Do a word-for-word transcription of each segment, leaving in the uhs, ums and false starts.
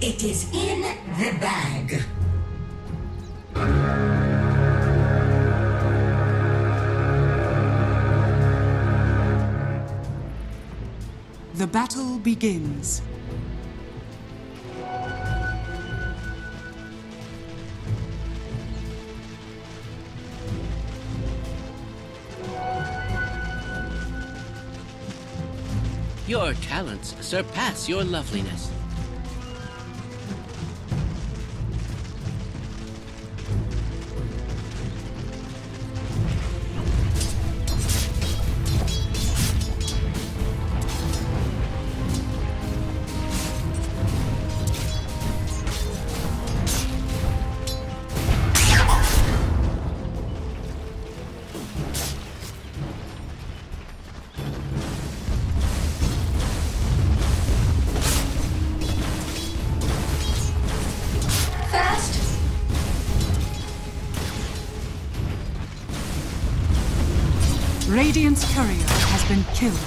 It is in the bag. The battle begins. Your talents surpass your loveliness. Radiant's courier has been killed.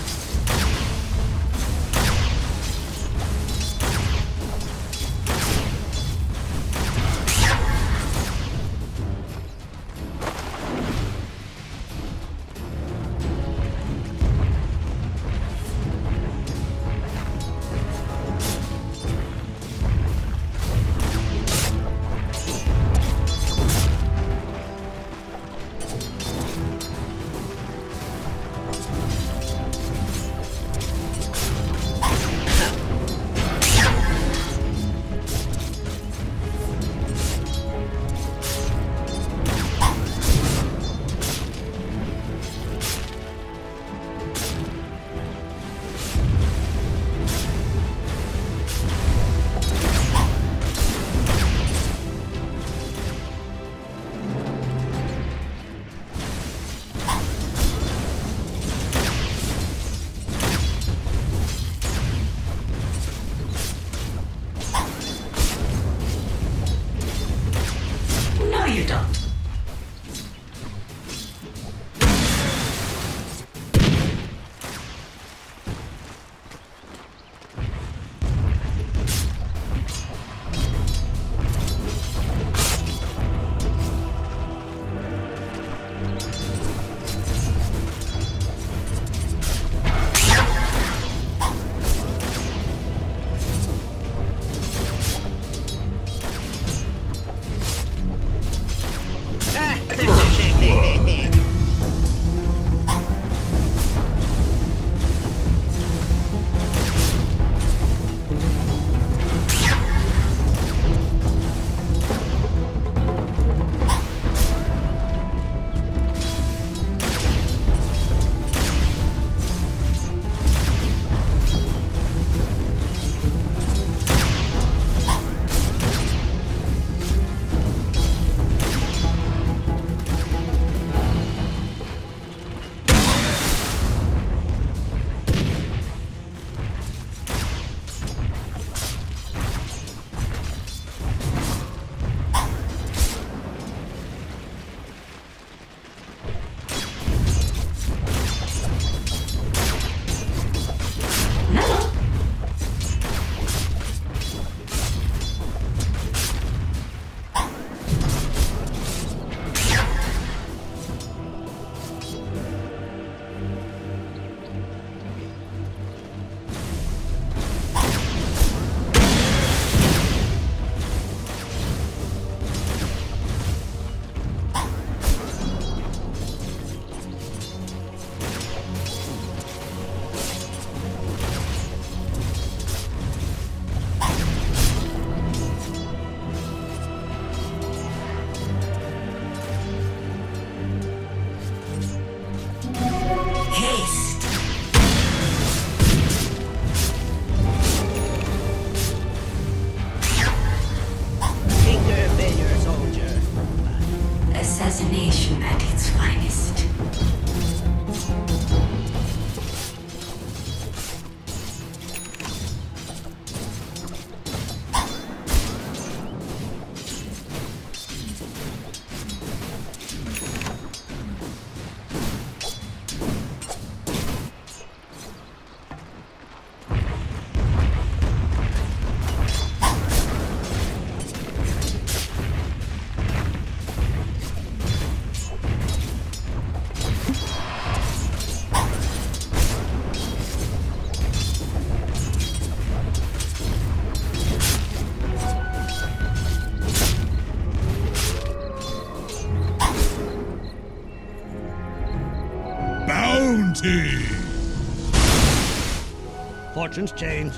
Fortune's changed.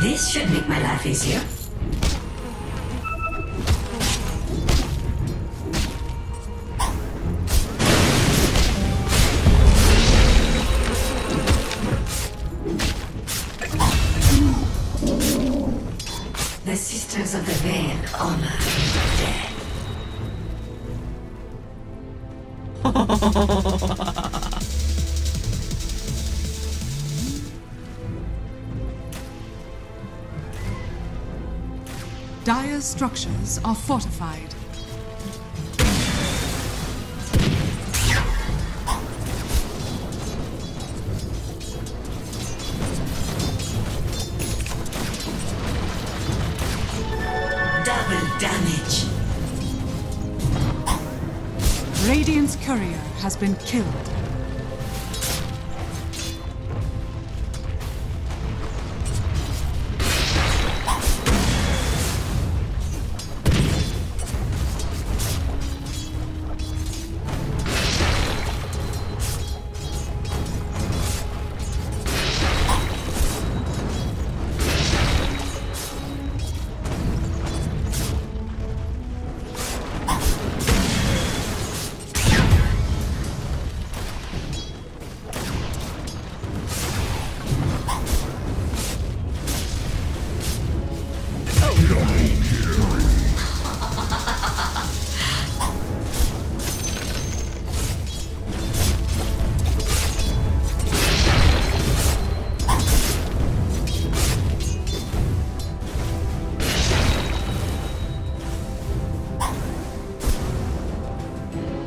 This should make my life easier. The Sisters of the Veil honor death. Dire's structures are fortified. Radiant's courier has been killed.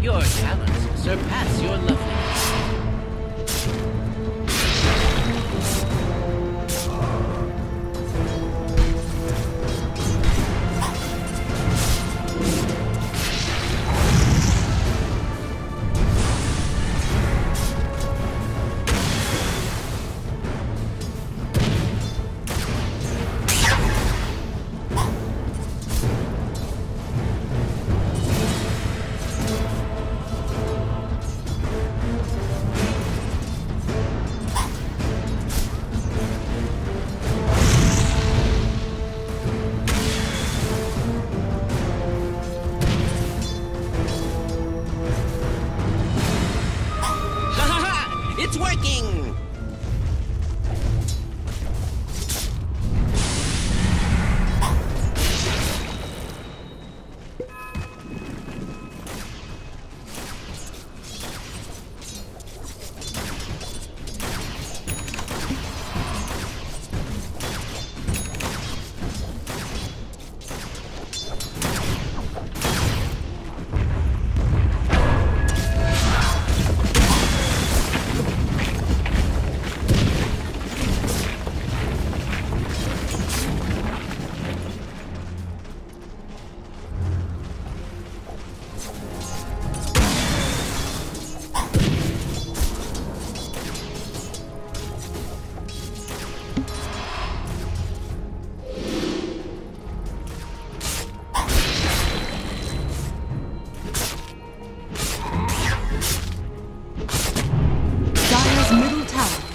Your talents surpass your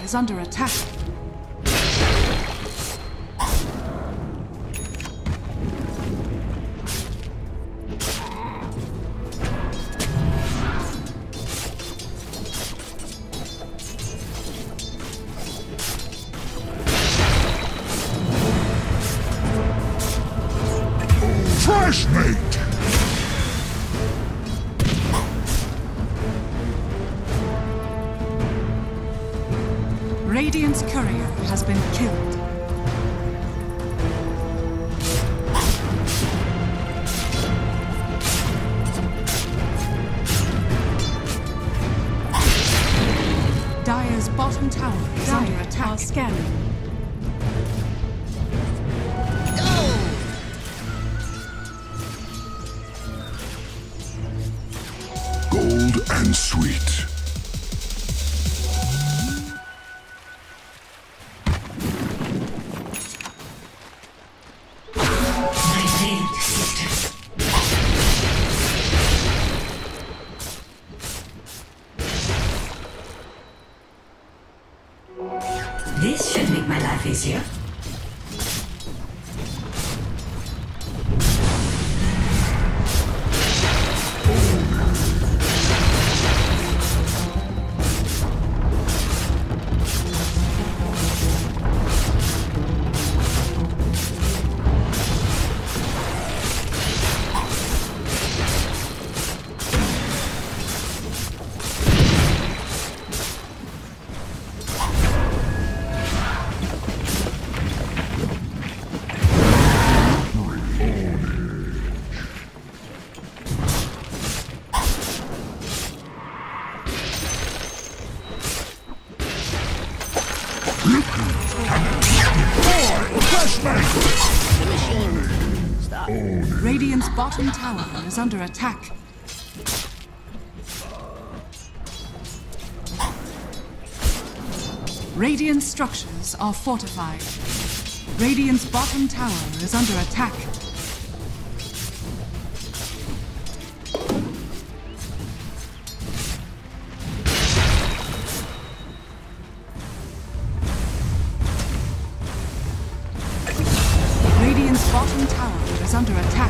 is under attack. Fresh meat! Radiant's courier has been killed. Dire's bottom tower is Dire under attack. Our scanning. Go! Gold and sweet. Radiant's bottom tower is under attack. Radiant structures are fortified. Radiant's bottom tower is under attack. Radiant's bottom tower is under attack.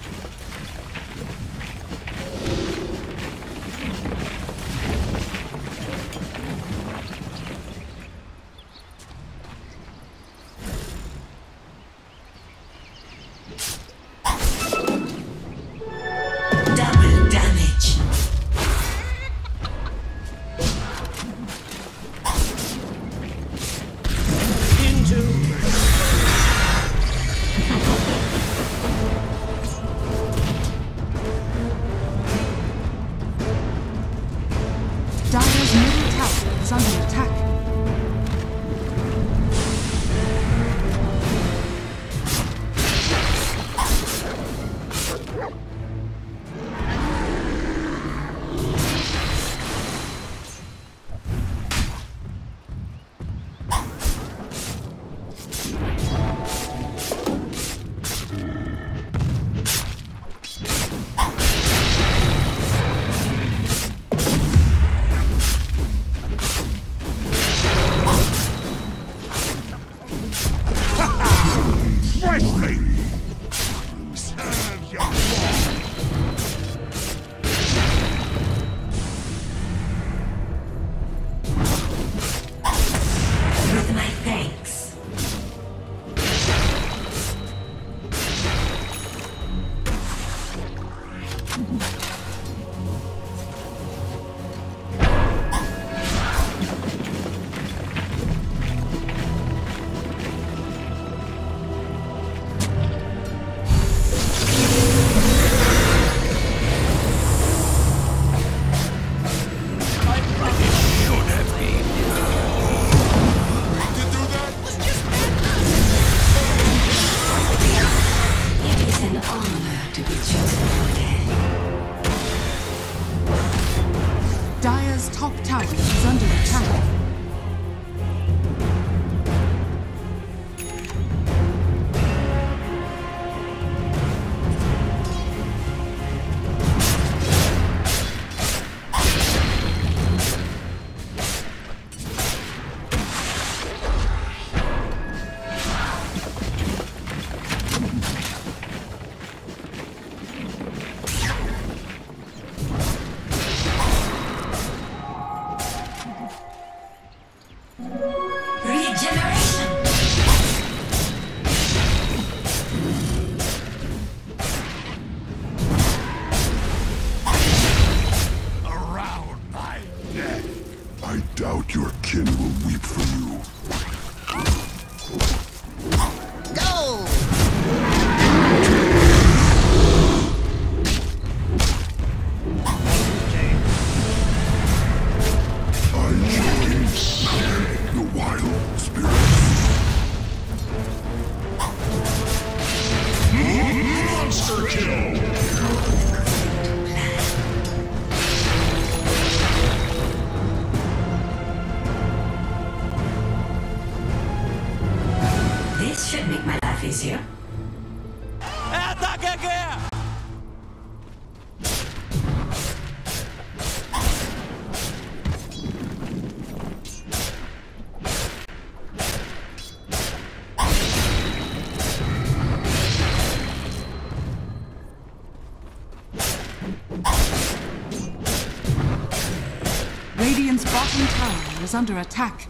Radiant's bottom tower is under attack.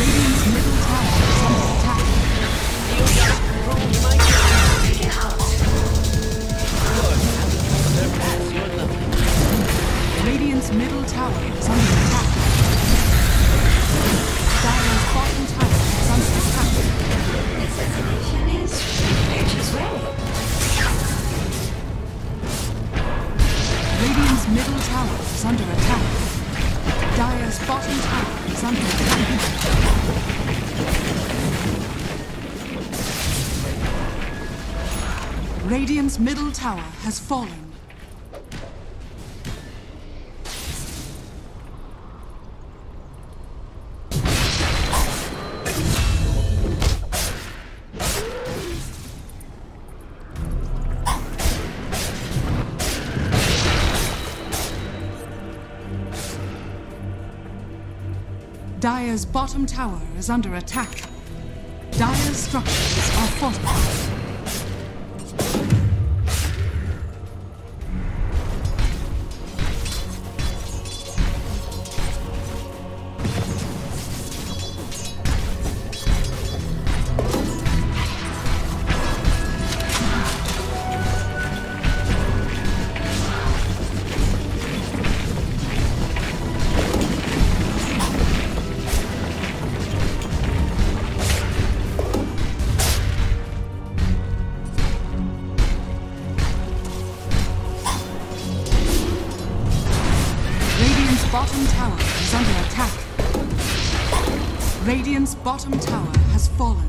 Radiant's middle tower is under attack. Radiant's middle tower has fallen. Dire's bottom tower is under attack. Dire's structures are fortified. Bottom tower is under attack. Radiant's bottom tower has fallen.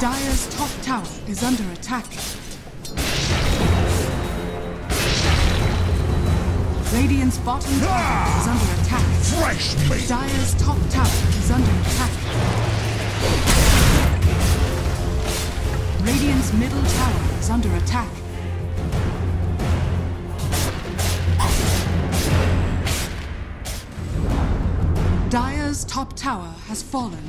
Dire's top tower is under attack. Radiant's bottom tower ah, is under attack. Fresh meat. Dire's top tower is under attack. Radiant's middle tower is under attack. Dire's top tower has fallen.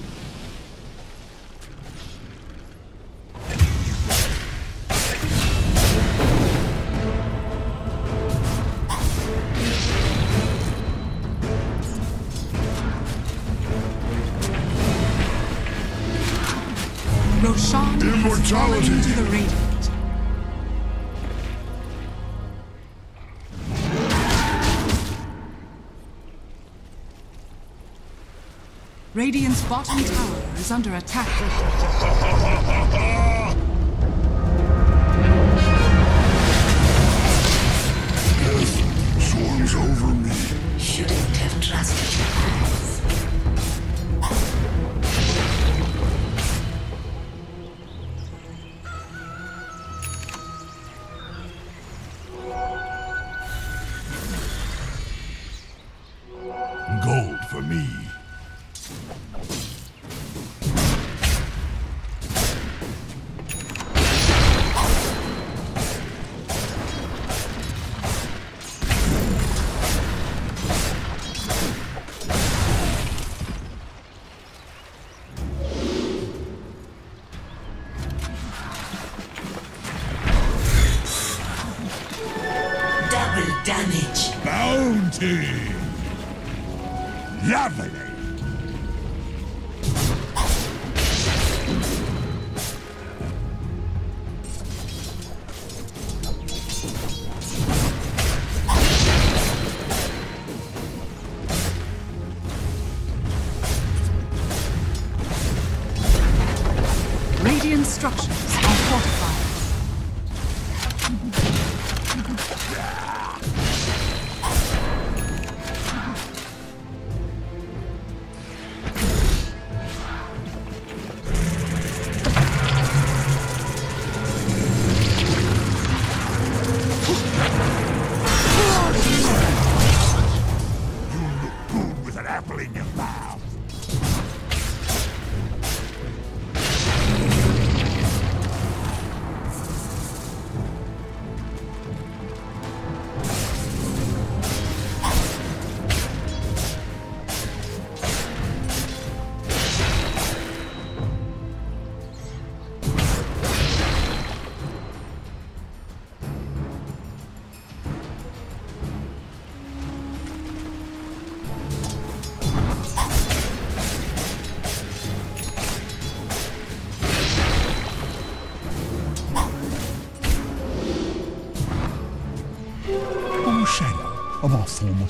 Roshan has fallen to the Radiant. Radiant's bottom tower is under attack. Death swarms over me. Shouldn't have trusted your eyes. Damage. Bounty. Lovely. Radiant structures are fortified. my former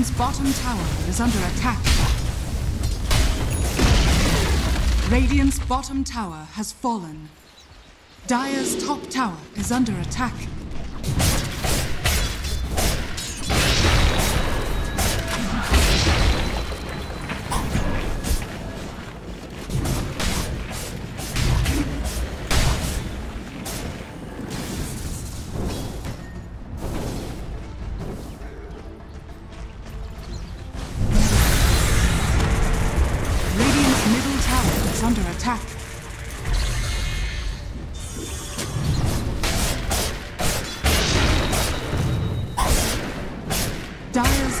Radiant's bottom tower is under attack. Radiant's bottom tower has fallen. Dire's top tower is under attack. Under attack. Dire's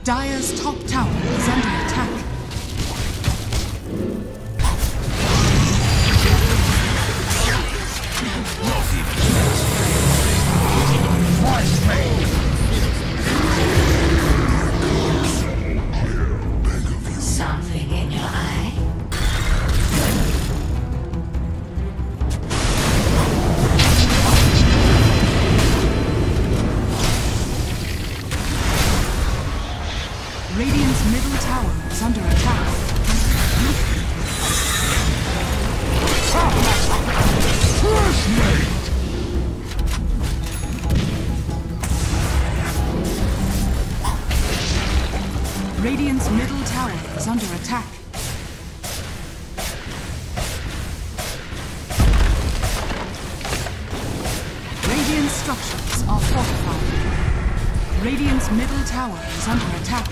Dire's top tower is under attack. Something in your eye? Under attack. Flashmate! Radiant's middle tower is under attack. Radiant structures are fortified. Radiant's middle tower is under attack.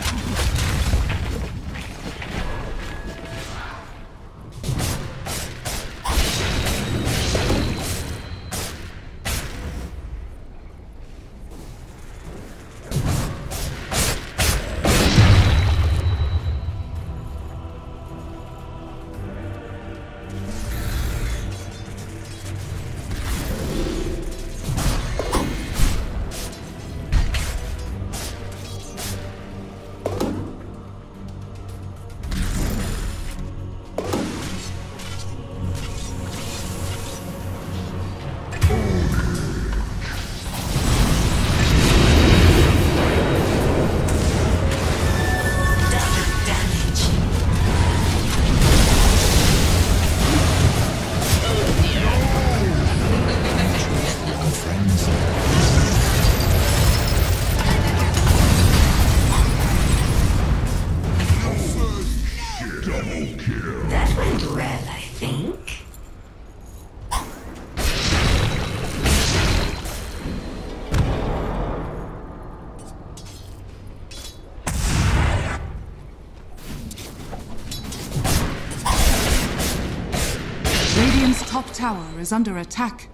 Top tower is under attack.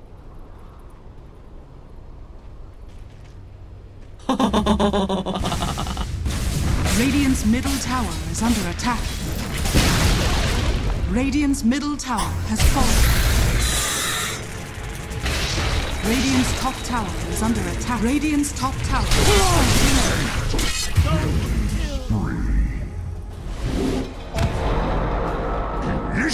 Radiant's middle tower is under attack. Radiant's middle tower has fallen. Radiant's top tower is under attack. Radiant's top tower is under attack.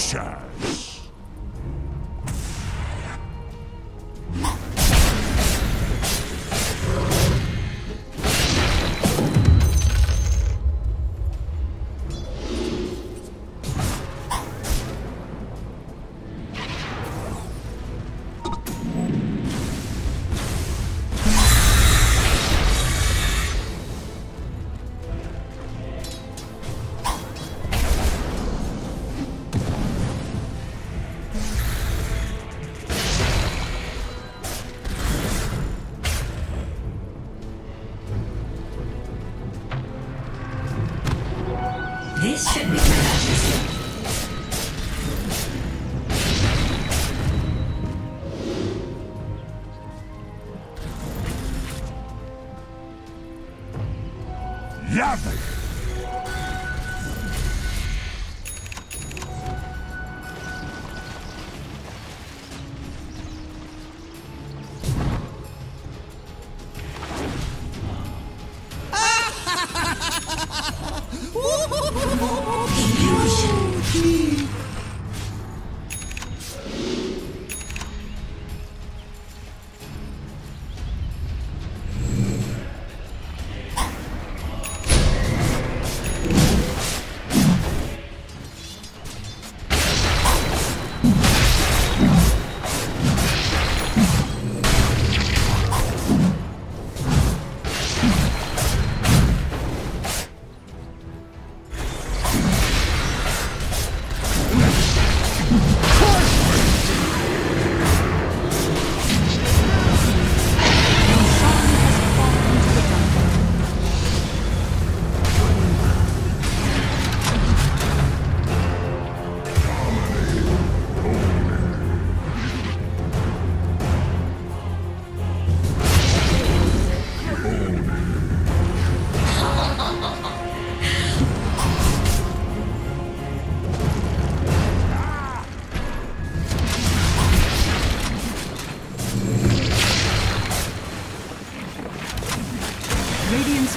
This should be fantastic.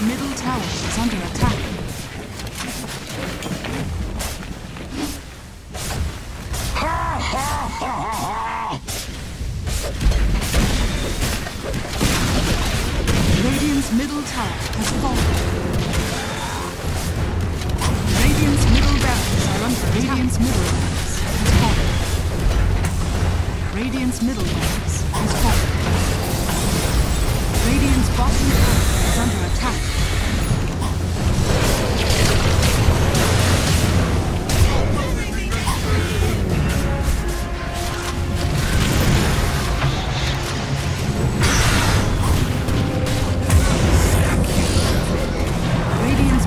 Middle tower is under attack. Ha ha ha ha ha! Radiant's middle tower has fallen. Radiant's middle barracks are under attack. Radiant's middle barracks has fallen. Radiant's middle barracks has fallen. Radiant's bottom tower is under attack. Radiant's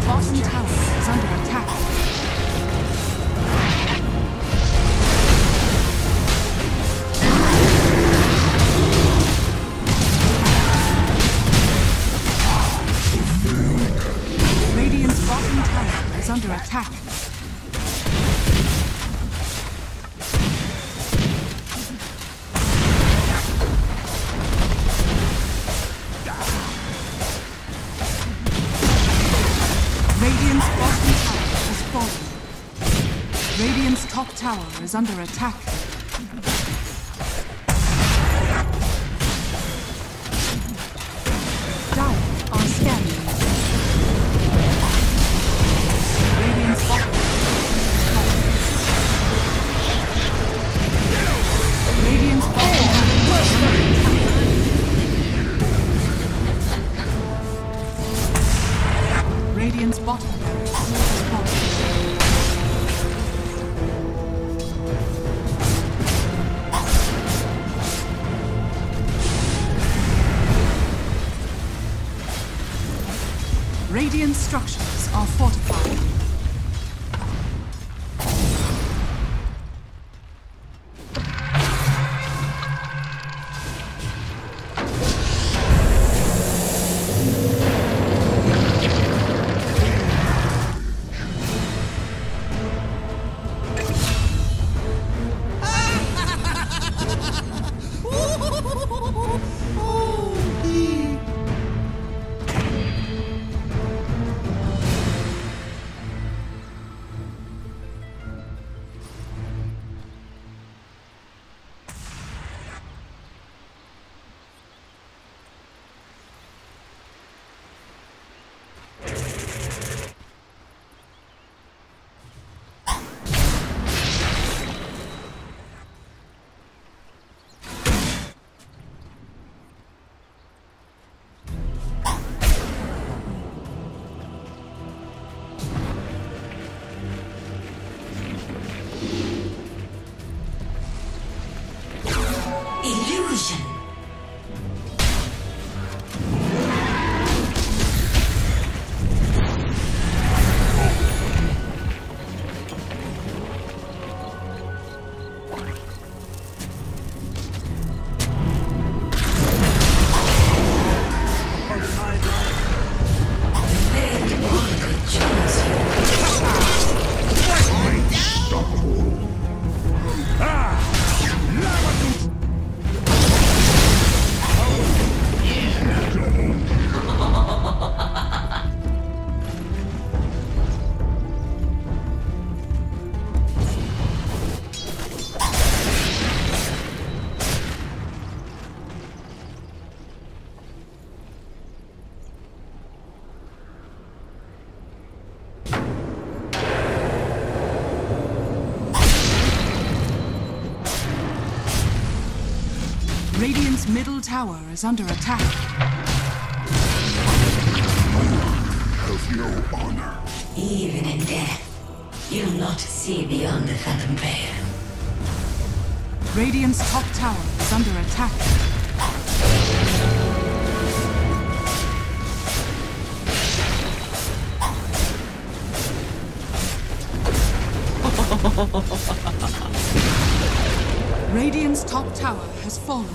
bottom tower is under attack. Under attack. Radiant's bottom tower has fallen. Radiant's top tower is under attack. Radiant's bottom barracks has fallen. Radiant structures are fortified. Radiant's middle tower is under attack. Of your honor. Even in death, you'll not see beyond the phantom veil. Radiant's top tower is under attack. Radiant's top tower has fallen.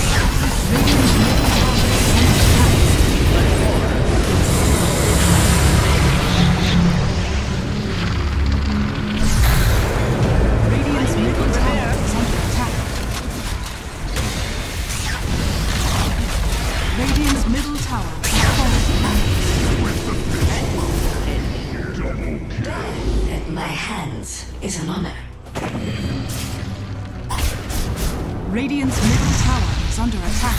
Radiant's middle tower is under attack. Radiant's middle tower is under attack. Radiant's middle tower is falling. Double Dying at my hands is an honor. Radiant's middle tower is under attack.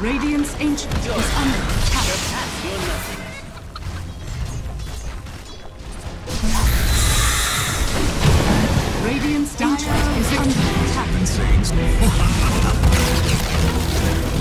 Radiant's Ancient is under attack. Your path, your nothing. Radiant's Ancient is under attack.